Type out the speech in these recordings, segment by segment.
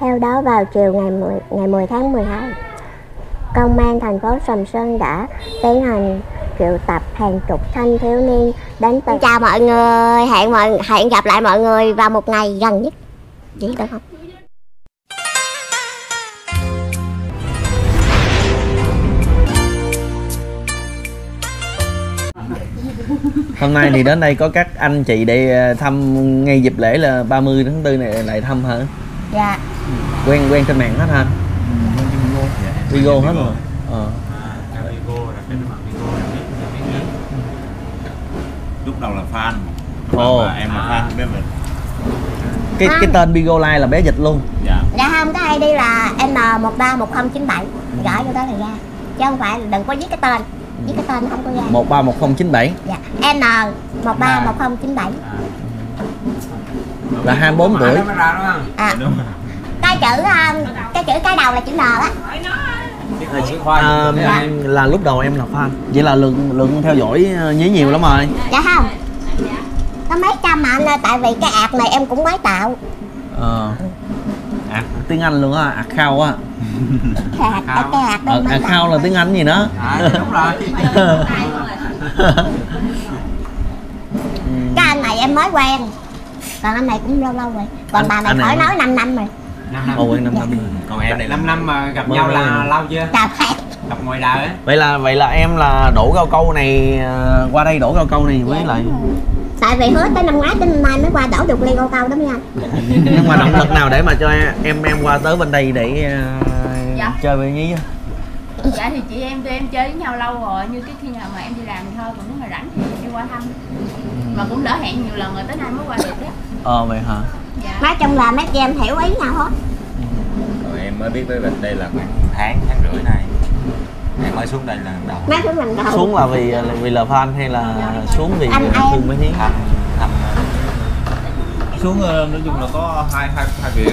Theo đó vào chiều ngày 10 tháng 12, Công an thành phố Sầm Sơn đã tiến hành triệu tập hàng chục thanh thiếu niên đến từ... Chào mọi người, hẹn gặp lại mọi người vào một ngày gần nhất. Vậy được không? Hôm nay thì đến đây có các anh chị để thăm ngay dịp lễ là 30 tháng 4 này lại thăm hả? Dạ. Quen trên mạng hết hả? Vigo hết rồi. Lúc đầu là fan. Em là fan không biết mình. Cái tên Bigo Line là bé dịch luôn. Dạ không, cái ID là N131097, gửi vô đó là ra. Chứ không phải đừng có viết cái tên. Viết cái tên không có ra. 131097. Dạ. N131097. Là 24 tuổi. Cái chữ cái đầu là chữ N á. Là lúc đầu em là fan. Vậy là lượng theo dõi nhí nhiều lắm rồi. Dạ không? Có mấy trăm mà anh ơi, tại vì cái app này em cũng mới tạo. Tiếng Anh luôn á, account á. Account là tiếng Anh gì nữa. Dạ, đúng rồi. Cái anh này em mới quen. Còn anh này cũng lâu lâu rồi. Còn bà này khỏi nói 5 năm rồi. 5 năm. Quen 5 năm. Còn em này 5 năm mà gặp nhau là lâu chưa? Gặp ngoài đời á. Vậy là em là đổ rau câu này qua đây đổ rau câu này với lại. Tại vì hứa tới năm ngoái tới năm nay mới qua đổ được ly rau câu đó nha. Nhưng mà động lực nào để mà cho em qua tới bên đây để chơi với nhí? Dạ thì chị em tụi em chơi với nhau lâu rồi, như cái khi nào mà em đi làm thôi, còn nếu mà rảnh thì em qua thăm. Mà cũng lỡ hẹn nhiều lần rồi tới nay mới qua được đấy. Vậy hả? Dạ. Nói chung là mấy chị em hiểu ý nhau hết. Rồi em mới biết tới bên đây là khoảng tháng rưỡi này. Em mới xuống đây lần đầu. Xuống là vì là fan hay là xuống vì thương mấy nhí? Xuống nói chung là có hai việc.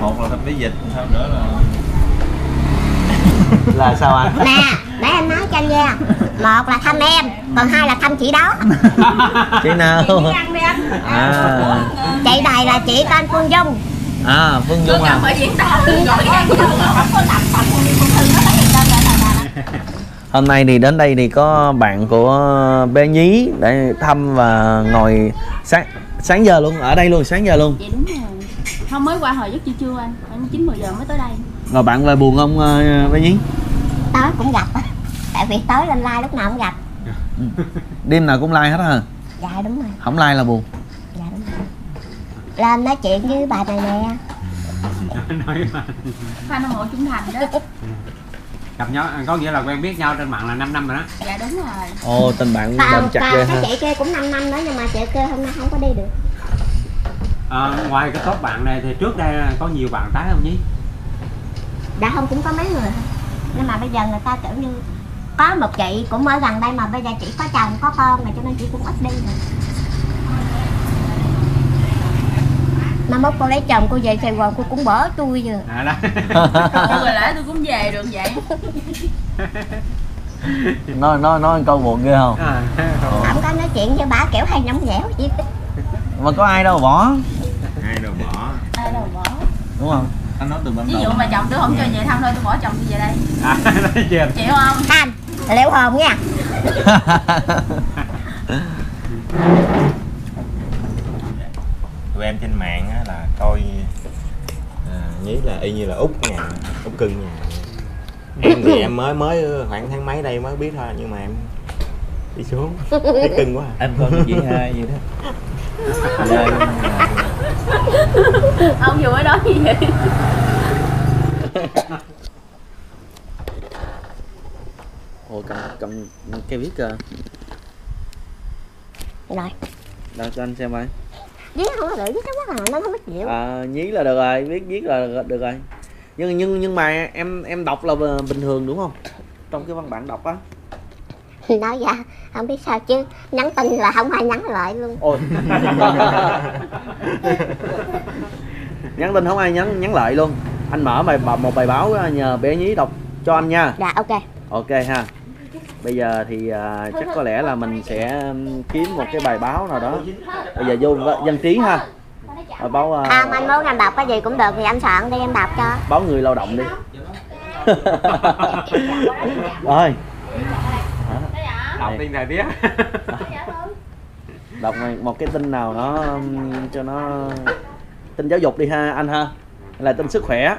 Một là thăm lý dịch, sau nữa là sao anh? Nè, để em nói cho anh nha. Một là thăm em, còn hai là thăm chị đó. Chị nào? Chị này là chị tên Phương Dung. Phương Dung à? Hôm nay thì đến đây thì có bạn của bé nhí để thăm và ngồi sáng giờ luôn, ở đây luôn, sáng giờ luôn. Vậy đúng rồi. Không, mới qua hồi giấc chưa trưa anh, 9-10 giờ mới tới đây. Rồi bạn về buồn không bé nhí? Tối cũng gặp á, tại vì tối lên like lúc nào cũng gặp. Đêm nào cũng like hết hả? Dạ đúng rồi. Không like là buồn. Dạ đúng rồi. Lên nói chuyện với bà này nè. Fan hâm mộ trung thành đó. Gặp nhau có nghĩa là quen biết nhau trên mạng là 5 năm rồi đó. Dạ đúng rồi. Tình bạn bền chặt ghê ha. Chị kia cũng 5 năm đó nhưng mà chị kia hôm nay không có đi được. Ngoài cái top bạn này thì trước đây có nhiều bạn tái không nhỉ? Dạ không, cũng có mấy người thôi. Nhưng mà bây giờ người ta kiểu như có một chị cũng ở gần đây mà bây giờ chị có chồng có con mà cho nên chị cũng ít đi rồi. Mà mốt cô lấy chồng cô về Sài Gòn cô cũng bỏ tôi rồi. Cô về lại tôi cũng về được vậy. Nói câu buồn ghê không? Không có nói chuyện với bà kiểu hay nhõng nhẽo vậy. Mà có ai đâu bỏ. Ai đâu bỏ. Đúng không? Anh nói từ ban đầu. Ví dụ mà chồng tôi không cho về thăm thôi, tôi bỏ chồng tôi về đây. Chịu không? Anh, liệu hồn nha. Tụi em trên mạng á, là coi nhí là y như là út cưng nhà. Em thì em mới khoảng tháng mấy đây mới biết thôi, nhưng mà em đi xuống thấy cưng quá. Em coi chị hai vậy đó. Ông vừa mới nói gì vậy? Cầm cái viết kìa. Rồi. Đâu cho anh xem coi. Viết không có được, viết cái quá là nó không biết chịu. Nhí là được rồi, viết là được rồi. Nhưng mà em đọc là bình thường đúng không? Trong cái văn bản đọc á. Nói ra không biết sao chứ nhắn tin là không ai nhắn lại luôn. Nhắn tin không ai nhắn lại luôn. Anh mở một bài báo nhờ bé nhí đọc cho anh nha. Dạ ok ha. Bây giờ thì chắc có lẽ là mình sẽ kiếm một cái bài báo nào đó. Bây giờ vô dân trí ha. Báo không, anh muốn anh đọc cái gì cũng được thì anh soạn đi em đọc cho. Báo người lao động đi. Ơi. Đọc tin thời tiết. Đọc một cái tin nào nó cho nó tin giáo dục đi ha anh ha. Là tin sức khỏe.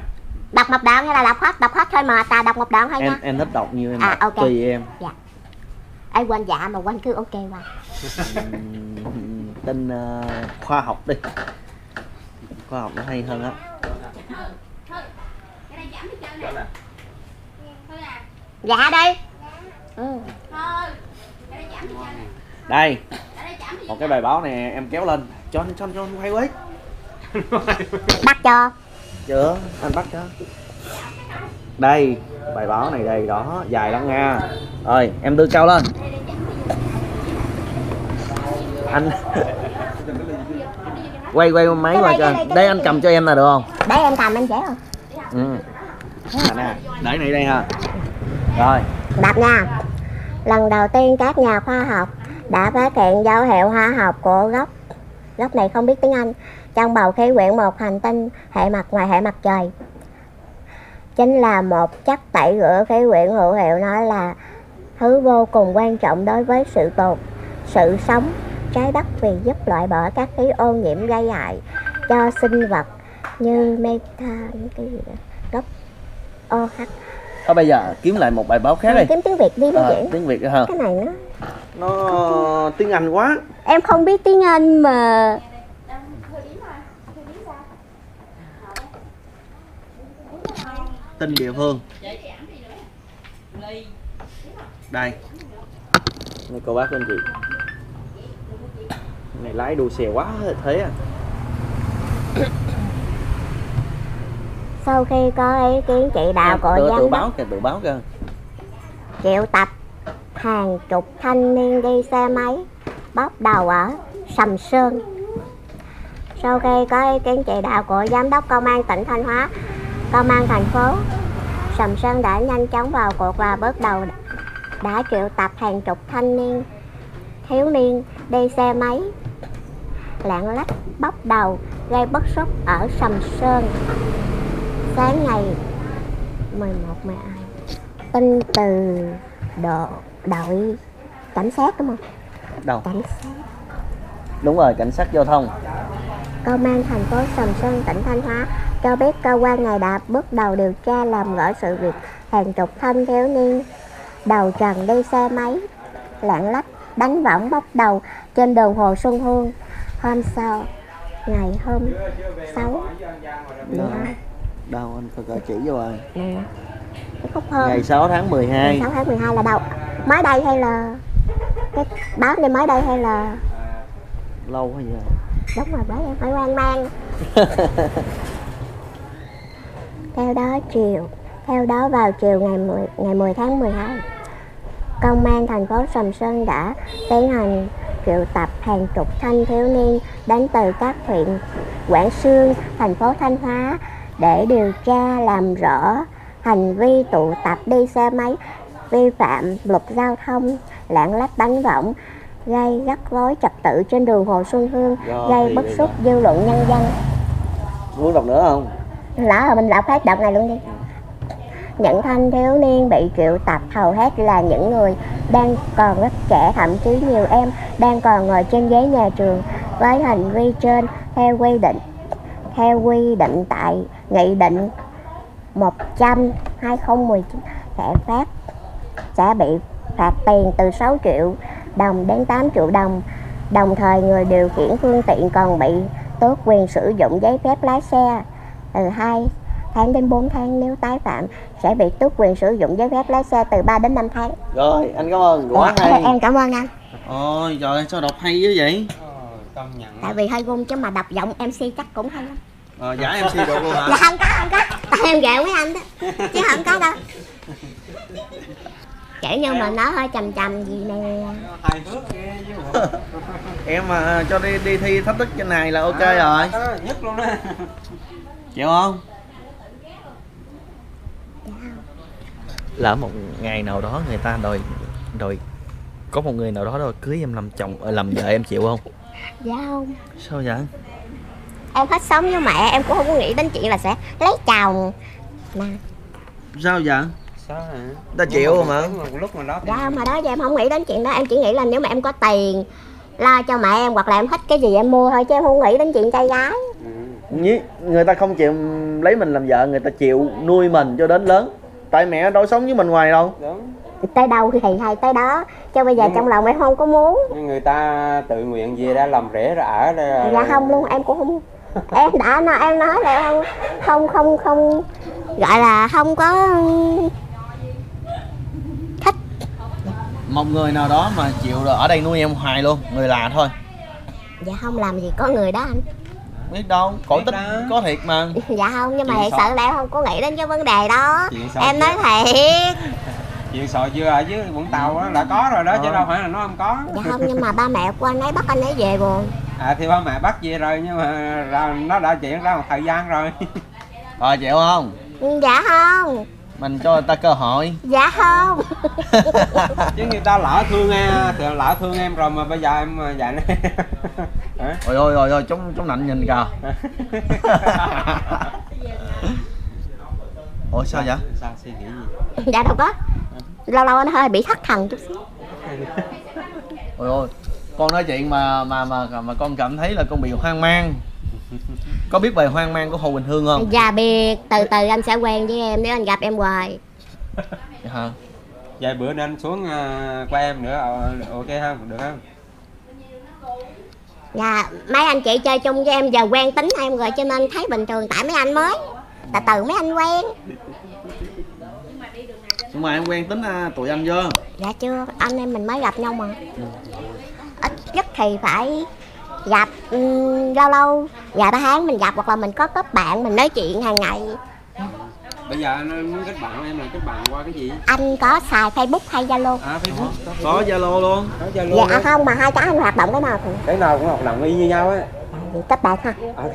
Đọc một đoạn hay là đọc hết thôi mà ta đọc một đoạn thôi nha. Em thích đọc nhiều em. À ok. Tùy em. Dạ. Ai quên dạ mà quên cứ ok qua. Tin khoa học đi. Khoa học nó hay hơn á. Dạ đây. Ừ. Đây. Một cái bài báo này em kéo lên. Cho anh quay quấy. Bắt cho. Chưa, anh bắt cho. Đây, bài báo này đây đó, dài lắm nha. Rồi, em đưa cao lên. Anh quay máy qua cho. Đây anh cầm cho em là được không? Để em cầm anh dễ không? Ừ. Nè, để này đây ha. Rồi. Đọc nha. Lần đầu tiên các nhà khoa học đã phát hiện dấu hiệu hóa học của gốc này không biết tiếng Anh trong bầu khí quyển một hành tinh hệ mặt ngoài hệ mặt trời, chính là một chất tẩy rửa khí quyển hữu hiệu. Nó là thứ vô cùng quan trọng đối với sự tồn sự sống trái đất vì giúp loại bỏ các khí ô nhiễm gây hại cho sinh vật như methane, cái gì đó, gốc OH. Thôi bây giờ kiếm lại một bài báo khác đi. Kiếm tiếng Việt đi bây giờ. Tiếng Việt hả? Cái này nó tiếng Anh quá. Em không biết tiếng Anh mà. Tin địa phương. Đây. Này cô bác anh chị. Này lái đua xe quá thế à. Sau khi có ý kiến chỉ đạo của giám đốc, tự báo kìa, triệu tập hàng chục thanh niên đi xe máy bóp đầu ở Sầm Sơn. Sau khi có ý kiến chỉ đạo của giám đốc công an tỉnh Thanh Hóa, công an thành phố Sầm Sơn đã nhanh chóng vào cuộc và bước đầu đã triệu tập hàng chục thanh niên thiếu niên đi xe máy lạng lách bóp đầu gây bức xúc ở Sầm Sơn. Sáng ngày 11 tin từ đội cảnh sát đúng không? Đâu? Cảnh sát. Đúng rồi, cảnh sát giao thông. Công an thành phố Sầm Sơn tỉnh Thanh Hóa cho biết cơ quan này đã bước đầu điều tra làm rõ sự việc hàng chục thanh thiếu niên đầu trần đi xe máy lạng lách đánh võng bốc đầu trên đường Hồ Xuân Hương. Ngày hôm 6 đâu anh phải chỉ vô rồi. Ngày 6 tháng 12. Ngày 6 tháng 12 là đâu? Mới đây hay là cái báo này mới đây hay là lâu hay giờ? Đúng rồi, báo em phải hoang mang. Theo đó vào chiều ngày 10 tháng 12, công an thành phố Sầm Sơn đã tiến hành triệu tập hàng chục thanh thiếu niên đến từ các huyện Quảng Sương, thành phố Thanh Hóa để điều tra làm rõ hành vi tụ tập đi xe máy vi phạm luật giao thông, lạng lách đánh võng, gây rắc rối trật tự trên đường Hồ Xuân Hương, gây bức xúc dư luận nhân dân. Muốn đọc nữa không? Lỡ rồi mình đọc hết đọc này luôn đi. Những thanh thiếu niên bị triệu tập hầu hết là những người đang còn rất trẻ, thậm chí nhiều em đang còn ngồi trên ghế nhà trường với hành vi trên theo quy định. Theo quy định tại Nghị định 100/2019 sẽ bị phạt tiền từ 6 triệu đồng đến 8 triệu đồng. Đồng thời người điều khiển phương tiện còn bị tước quyền sử dụng giấy phép lái xe từ 2 tháng đến 4 tháng. Nếu tái phạm sẽ bị tước quyền sử dụng giấy phép lái xe từ 3 đến 5 tháng. Rồi, anh cảm ơn. Quá hay. Em cảm ơn anh. Ôi trời ơi, sao đọc hay dữ vậy? Tại vì hơi gung chứ mà đọc giọng MC chắc cũng hay lắm. Giả MC được luôn hả? Dạ không có. Tại em ghẹo với anh đó. Chứ không có đâu. Kiểu như mà nó hơi trầm trầm gì nè. Hài hước ghê chứ. Em mà cho đi thi thách thức trên này là ok rồi. Nhất luôn đó. Chịu không? Lỡ một ngày nào đó người ta đòi có một người nào đó đòi cưới em làm vợ em chịu không? Dạ không. Sao vậy? em hết sống với mẹ, em cũng không có nghĩ đến chuyện là sẽ lấy chồng mà. Sao vậy? Sao hả? Ta chịu mà. Lúc mà đó. Dạ mà đó giờ em không nghĩ đến chuyện đó, em chỉ nghĩ là nếu mà em có tiền lo cho mẹ em hoặc là em thích cái gì em mua thôi, chứ em không nghĩ đến chuyện trai gái. Người ta không chịu lấy mình làm vợ, người ta chịu nuôi mình cho đến lớn. Tại mẹ đâu sống với mình hoài đâu. Đúng. Tới đâu thì hay tới đó, chứ bây giờ nhưng trong lòng em không có muốn. Nhưng người ta tự nguyện về đã làm rễ ra ở đây là... Dạ không luôn, em cũng không. Em đã nói, em nói là em không gọi là không có thích một người nào đó mà chịu ở đây nuôi em hoài luôn, người lạ thôi. Dạ không làm gì có người đó anh. Biết đâu, cổ tích có thiệt mà. Dạ không, nhưng mà thật sự là em không có nghĩ đến cái vấn đề đó. Em nói thiệt. Chuyện sọ dừa ở dưới Vũng Tàu đã có rồi đó, chứ đâu phải là nó không có. Dạ không, nhưng mà ba mẹ của anh ấy bắt anh ấy về buồn. À thì ba mẹ bắt về rồi, nhưng mà nó đã chuyển ra một thời gian rồi. Rồi chịu không? Dạ không. Mình cho người ta cơ hội. Dạ không. Chứ người ta lỡ thương em, rồi mà bây giờ em vậy nè. Ôi ôi ôi ôi, chống nạnh nhìn kìa. Ôi sao vậy? Sao suy nghĩ gì? Dạ đâu có. Lâu lâu anh hơi bị thất thần chút xíu. Ôi ôi, con nói chuyện mà con cảm thấy là con bị hoang mang. Có biết bài Hoang Mang của Hồ Quỳnh Hương không? Dạ biết, từ từ anh sẽ quen với em nếu anh gặp em hoài. Dạ hả? Vài bữa nên anh xuống qua em nữa, ok không? Được không? Dạ, mấy anh chị chơi chung với em giờ quen tính em rồi cho nên thấy bình thường, tại mấy anh mới. Tại từ mấy anh quen. Nhưng mà em quen tính tụi anh chưa? Dạ chưa, anh em mình mới gặp nhau mà. Ít nhất thì phải gặp lâu lâu vài ba tháng mình gặp, hoặc là mình có kết bạn mình nói chuyện hàng ngày. Bây giờ anh muốn kết bạn em là kết bạn qua cái gì? Anh có xài Facebook hay Zalo? À Facebook. Có Zalo luôn. Có Zalo. Dạ luôn. Không mà hai cái anh hoạt động cái nào thì cái nào cũng hoạt động y như nhau á. Thì kết bạn ha. Ok.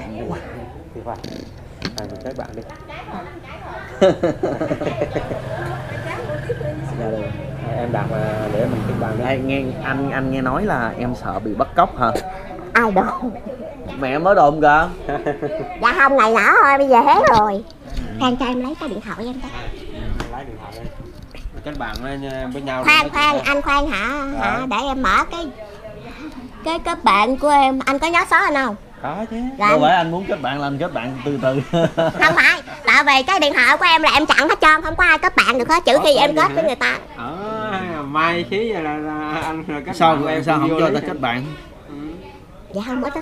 Thì phải. À mình kết bạn đi. Em đặt để mình kết bạn đi. Ai nghe anh nghe nói là em sợ bị bắt cóc hả? Ai đồn? Mẹ mới đồn kìa. Dạ không, này nhỏ thôi, bây giờ hết rồi. Khoan cho em lấy cái điện thoại em coi. Lấy điện thoại đi. Kết bạn bên nhau. Khoan khoan, anh khoan hả? Hả? Để em mở cái kết bạn của em. Anh có nhớ số anh không? Có chứ. Đâu phải anh muốn kết bạn là anh kết bạn từ từ. Không phải, tại vì cái điện thoại của em là em chặn hết trơn, không có ai kết bạn được hết, trừ khi em kết với người ta. May khí vậy là anh kết bạn. Sao em sao không cho ta kết bạn? Dạ không, ít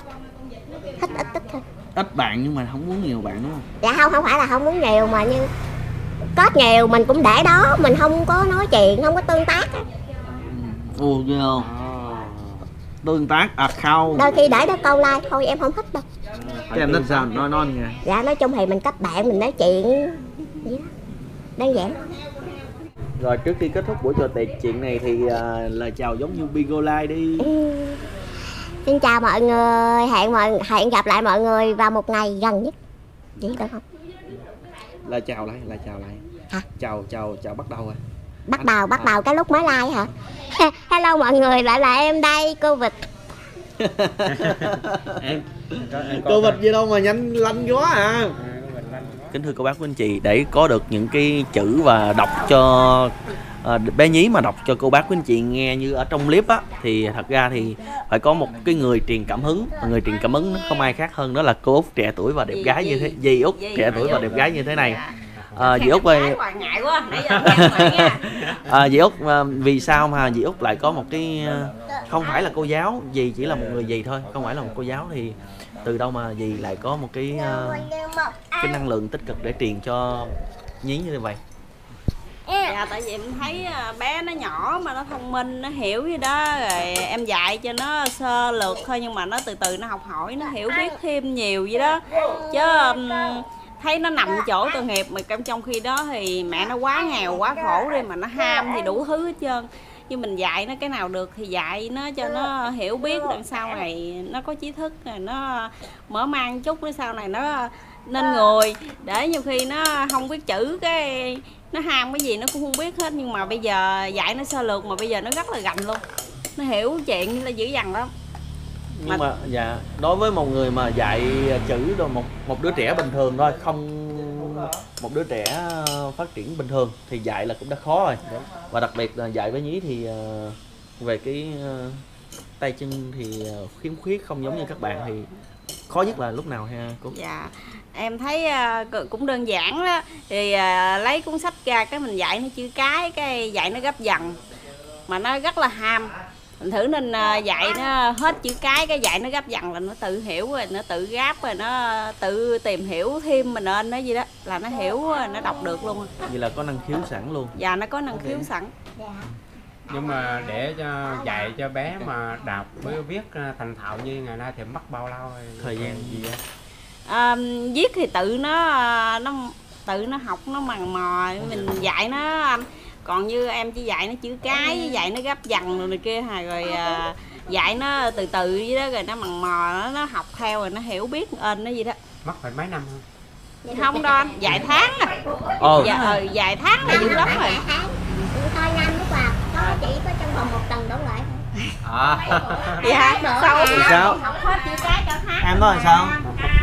thôi. Ít bạn nhưng mà không muốn nhiều bạn đúng không? Dạ không, không phải là không muốn nhiều mà nhưng kết nhiều mình cũng để đó, mình không có nói chuyện, không có tương tác á. Ồ ghê không? Tương tác à không. Đôi khi để đó câu like thôi em không thích đâu. Cái em thích sao? Nói non nha. Dạ nói chung thì mình kết bạn mình nói chuyện vậy đó. Đơn giản. Rồi trước khi kết thúc buổi trò chuyện này thì lời chào giống như Bigolai đi. Xin chào mọi người, hẹn gặp lại mọi người vào một ngày gần nhất. Vậy được không? Là chào lại, hả? Chào bắt đầu rồi. Bắt đầu cái lúc mới like hả? Hello mọi người, lại là em đây, cô Vịt. Cô Vịt gì đâu mà nhanh lanh quá à. Kính thưa cô bác quý anh chị, để có được những cái chữ và đọc cho bé Nhí mà đọc cho cô bác quý anh chị nghe như ở trong clip á, thì thật ra thì phải có một cái người truyền cảm hứng, và người truyền cảm hứng không ai khác hơn đó là cô Út trẻ tuổi và đẹp gái như thế, dì Út trẻ tuổi và đẹp gái như thế này. Dì Út ơi, dì Út vì sao mà dì Út lại có một cái, không phải là cô giáo, dì chỉ là một người dì thôi, không phải là một cô giáo, thì từ đâu mà dì lại có một cái năng lượng tích cực để truyền cho Nhí như vậy? Dạ tại vì em thấy bé nó nhỏ mà nó thông minh, nó hiểu gì đó, rồi em dạy cho nó sơ lược thôi nhưng mà nó từ từ nó học hỏi, nó hiểu biết thêm nhiều gì đó, chứ thấy nó nằm chỗ tội nghiệp. Mà trong khi đó thì mẹ nó quá nghèo quá khổ đi mà nó ham thì đủ thứ hết trơn, nhưng mình dạy nó cái nào được thì dạy nó cho nó hiểu biết, đằng sau này nó có trí thức rồi nó mở mang chút, đằng sau này nó nên người, để nhiều khi nó không biết chữ cái nó ham cái gì nó cũng không biết hết, nhưng mà bây giờ dạy nó sơ lược mà bây giờ nó rất là gành luôn, nó hiểu chuyện là dữ dằn lắm. Nhưng mà dạ, đối với một người mà dạy chữ rồi, một đứa trẻ bình thường thôi, không, một đứa trẻ phát triển bình thường thì dạy là cũng đã khó rồi. Đúng. Và đặc biệt là dạy với nhí thì về cái tay chân thì khiếm khuyết không giống như các bạn thì khó nhất là lúc nào ha cô? Dạ, em thấy cũng đơn giản đó. Thì lấy cuốn sách ra cái mình dạy nó chữ cái dạy nó gấp dần mà nó rất là ham. Mình thử nên dạy nó hết chữ cái dạy nó gấp dần là nó tự hiểu rồi, nó tự gáp rồi, nó tự tìm hiểu thêm mình nên nói gì đó là nó hiểu, nó đọc được luôn. Vậy là có năng khiếu sẵn luôn. Dạ, nó có năng khiếu sẵn. Nhưng mà để cho dạy cho bé mà đọc với viết thành thạo như ngày nay thì mất bao lâu thời gian gì vậy? Viết thì tự nó học, nó mằn mò, mình dạy nó anh. Còn như em chỉ dạy nó chữ cái, dạy nó gấp dần rồi này kia, rồi dạy nó từ từ vậy đó, rồi nó mằn mò, nó học theo rồi nó hiểu biết nó gì đó. Mất phải mấy năm không? Không đâu anh, vài tháng à. Vài tháng là dữ lắm rồi. Thôi năm lúc nào có chỉ có trong vòng 1 tuần đổ lại thôi. Dạ, sao? Học hết chữ cái cả tháng. Em nói làm sao?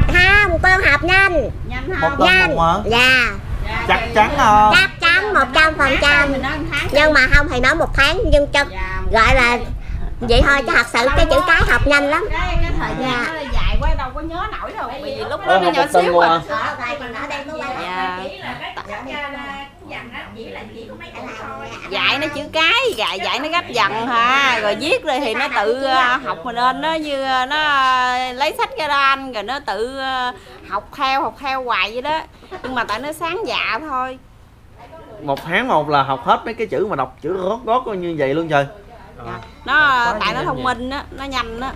Không, con học nhanh. Nhanh hơn. 1 tuần hả? Dạ. Chắc chắn không? Chắc chắn 100%. Nhưng mà không thì nói 1 tháng nhưng cho gọi là vậy thôi, chứ thật sự cái chữ cái học nhanh lắm. Cái thời gian nó dài quá đâu có nhớ nổi đâu. Bởi vì lúc đó nó nhỏ xíu mà. Dạy nó chữ cái, dạy nó gấp dần ha, rồi viết rồi thì nó tự học mình lên, nó như nó lấy sách ra đó anh, rồi nó tự học theo hoài vậy đó. Nhưng mà tại nó sáng dạ thôi. 1 tháng 1 là học hết mấy cái chữ mà đọc chữ gót như vậy luôn trời. Nó tại nó thông minh á, nó nhanh á.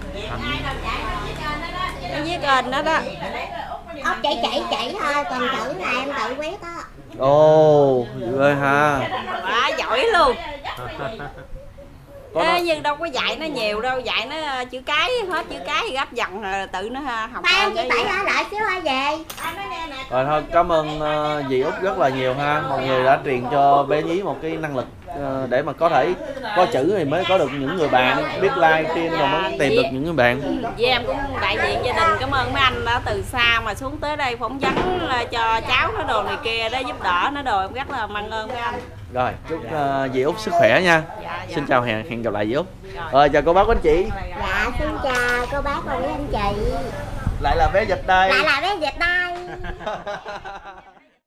Nó viết kênh đó đó. Ốc chỉ thôi, còn chữ là em tự viết đó. Ồ, ghê ha. Quá giỏi luôn. Nhưng đâu có dạy nó nhiều đâu, dạy nó chữ cái, hết chữ cái gấp dần rồi tự nó học. Ba chỉ phải lo lại xíu ai về. Rồi thôi, cảm ơn dì Út rất là nhiều ha. Mọi người đã truyền cho bé nhí một cái năng lực để mà có thể có chữ thì mới có được những người bạn biết like tiên và mới tìm được những người bạn. Với em cũng đại diện gia đình cảm ơn mấy anh đã từ xa mà xuống tới đây phỏng vấn cho cháu nó đồ này kia đó, giúp đỡ nó đồ, em rất là mang ơn mấy anh. Rồi chúc dì Út sức khỏe nha. Xin chào, hẹn gặp lại dì Út. Rồi chào cô bác anh chị. Dạ xin chào cô bác và quý anh chị. Lại là bé Dịch đây. Lại là bé Dịch đây.